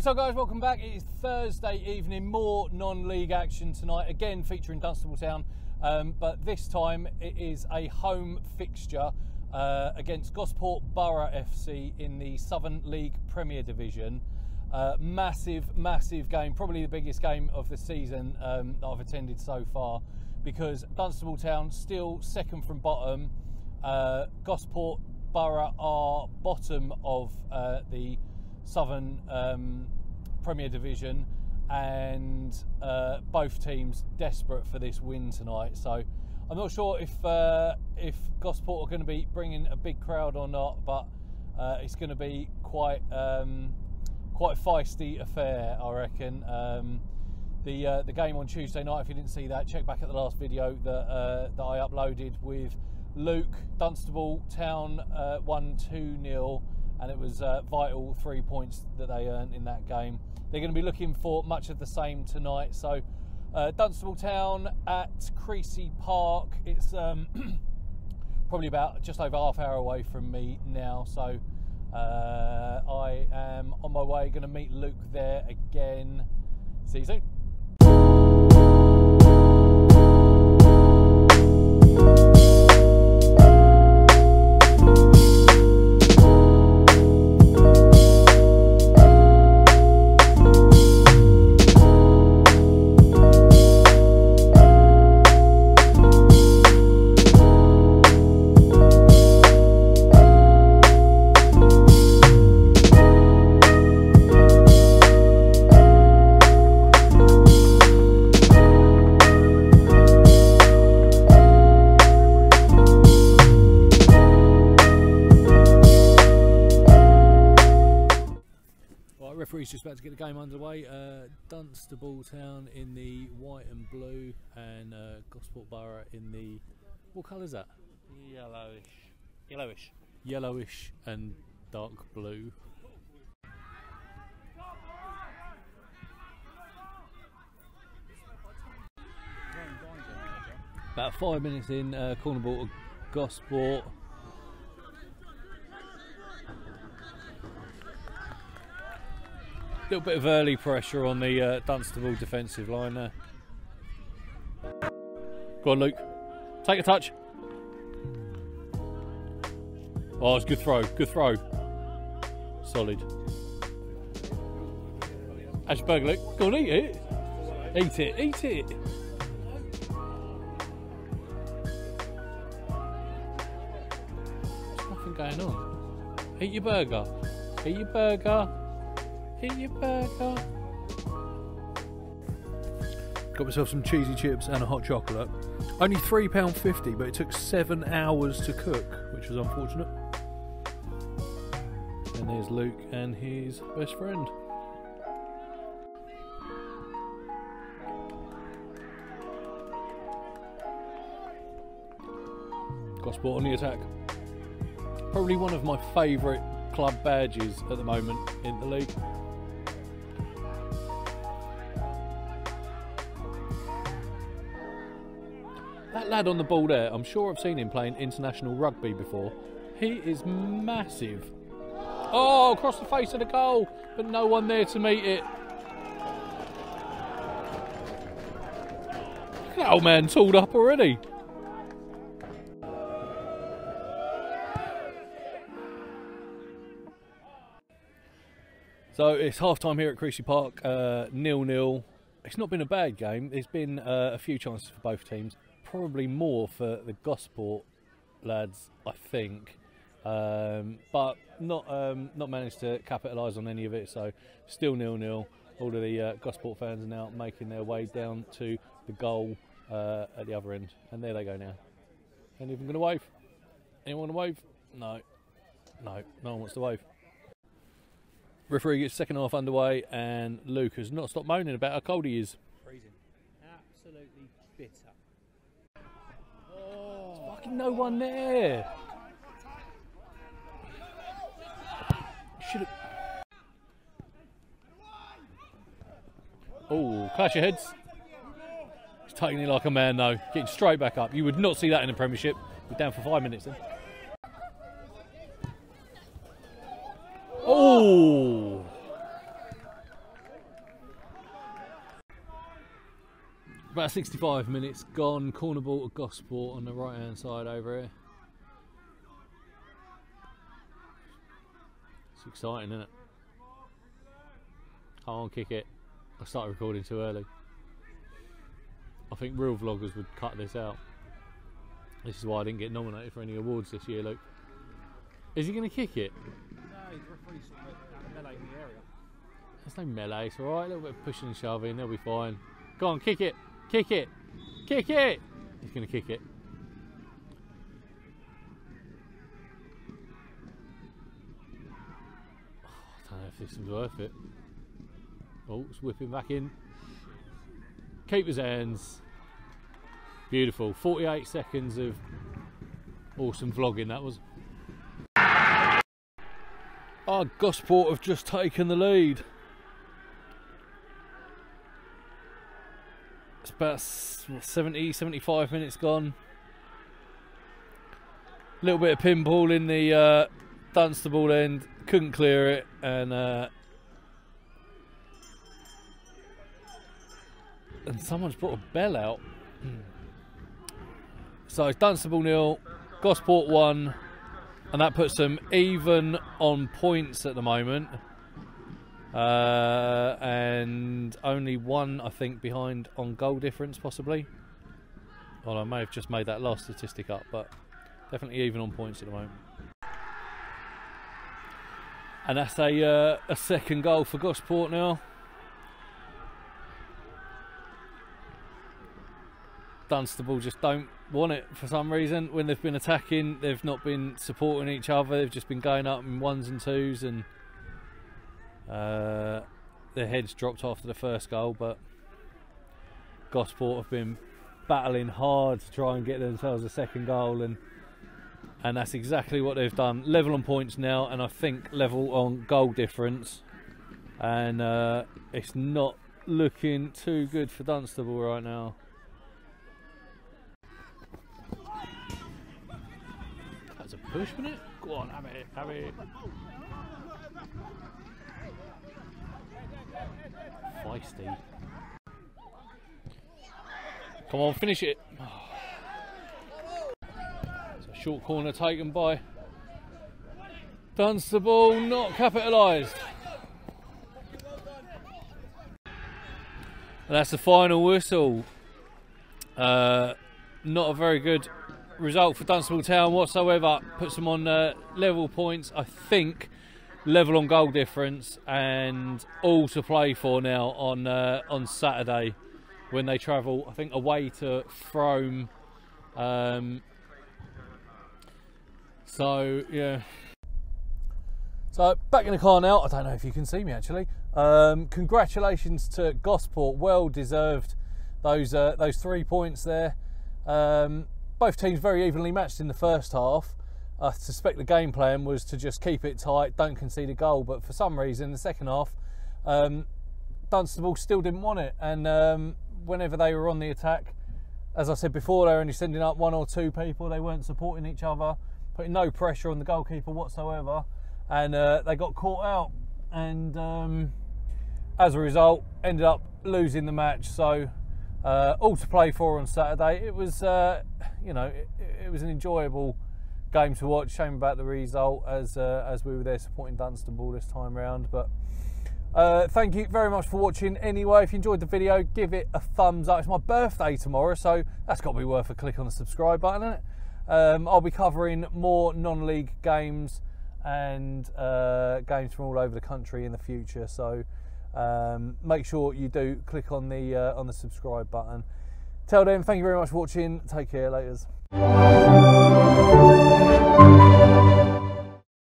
What's up guys, welcome back. It is Thursday evening, more non-league action tonight, again featuring Dunstable Town, but this time it is a home fixture against Gosport Borough FC in the Southern League Premier Division. Massive game, probably the biggest game of the season that I've attended so far, because Dunstable Town still second from bottom, Gosport Borough are bottom of the Southern Premier Division, and both teams desperate for this win tonight. So I'm not sure if Gosport are going to be bringing a big crowd or not, but it's going to be quite quite a feisty affair, I reckon. The game on Tuesday night, if you didn't see that, check back at the last video that I uploaded with Luke. Dunstable Town won 2-0. And it was vital 3 points that they earned in that game. They're going to be looking for much of the same tonight. So Dunstable Town at Creasey Park. It's probably about just over half hour away from me now. So I am on my way, going to meet Luke there again. See you soon. Referee's just about to get the game underway. Dunstable Town in the white and blue, and Gosport Borough in the, what colour is that? Yellowish and dark blue. About 5 minutes in, corner ball to Gosport. Little bit of early pressure on the Dunstable defensive line there. Go on, Luke. Take a touch. Oh, it's a good throw. Good throw. Solid. Ashberg, Luke. Go on, eat it. Eat it. Eat it. There's nothing going on. Eat your burger. Eat your burger. Eat your burger. Got myself some cheesy chips and a hot chocolate. Only £3.50, but it took 7 hours to cook, which was unfortunate. And there's Luke and his best friend. Gosport on the attack. Probably one of my favourite club badges at the moment in the league. That lad on the ball there, I'm sure I've seen him playing international rugby before. He is massive. Oh, across the face of the goal, but no one there to meet it. Look at that old man tooled up already. So it's half time here at Creasey Park, 0-0. It's not been a bad game. There's been a few chances for both teams. Probably more for the Gosport lads, I think, but not managed to capitalise on any of it. So still 0-0. All of the Gosport fans are now making their way down to the goal at the other end, and there they go now. Anyone going to wave? Anyone to wave? No one wants to wave. Referee gets second half underway, and Luke has not stopped moaning about how cold he is. Freezing, absolutely bitter. No one there. Should have. Oh, clash your heads. He's taking it like a man though. Getting straight back up. You would not see that in the Premiership. We're down for 5 minutes then. Oh. about 65 minutes gone. Corner ball to Gosport on the right hand side over here. It's exciting, isn't it? Come on, kick it. I started recording too early. I think real vloggers would cut this out. This is why I didn't get nominated for any awards this year, Luke. Is he going to kick it? No, the referee's sort of melee in the area. There's no melee, it's alright. A little bit of pushing and shoving, they'll be fine. Go on, kick it, kick it, kick it! He's going to kick it. Oh, I don't know if this is worth it. Oh, it's whipping back in. Keeper's hands. Beautiful. 48 seconds of awesome vlogging that was. Oh, Gosport have just taken the lead. It's about 70, 75 minutes gone. A little bit of pinball in the Dunstable end. Couldn't clear it, and someone's brought a bell out. So it's Dunstable 0, Gosport 1, and that puts them even on points at the moment, and only one, I think, behind on goal difference possibly. Well, I may have just made that last statistic up, but definitely even on points at the moment. And that's a second goal for Gosport now. Dunstable just don't want it for some reason. When they've been attacking, they've not been supporting each other. They've just been going up in ones and twos, and their heads dropped after the first goal. But Gosport have been battling hard to try and get themselves a second goal, and that's exactly what they've done. Level on points now, and I think level on goal difference, and it's not looking too good for Dunstable right now. Push, wasn't it? Go on, have it, have it. Feisty. Come on, finish it. Oh. It's a short corner taken by Dunstable, not capitalised. And that's the final whistle. Not a very good result for Dunstable Town whatsoever. Puts them on level points, I think, level on goal difference, and all to play for now on Saturday when they travel, I think, away to Frome. So yeah. So back in the car now. I don't know if you can see me actually. Congratulations to Gosport, well deserved. Those 3 points there. Both teams very evenly matched in the first half. I suspect the game plan was to just keep it tight, don't concede a goal, but for some reason in the second half, Dunstable still didn't want it, and whenever they were on the attack, as I said before, they were only sending up one or two people. They weren't supporting each other, putting no pressure on the goalkeeper whatsoever, and they got caught out, and as a result ended up losing the match. So all to play for on Saturday. It was you know, it was an enjoyable game to watch. Shame about the result, as we were there supporting Dunstable this time round. But thank you very much for watching anyway. If you enjoyed the video, give it a thumbs up. It's my birthday tomorrow, so that's got to be worth a click on the subscribe button, isn't it? I'll be covering more non-league games and games from all over the country in the future, so make sure you do click on the subscribe button. Till then, thank you very much for watching. Take care, laters.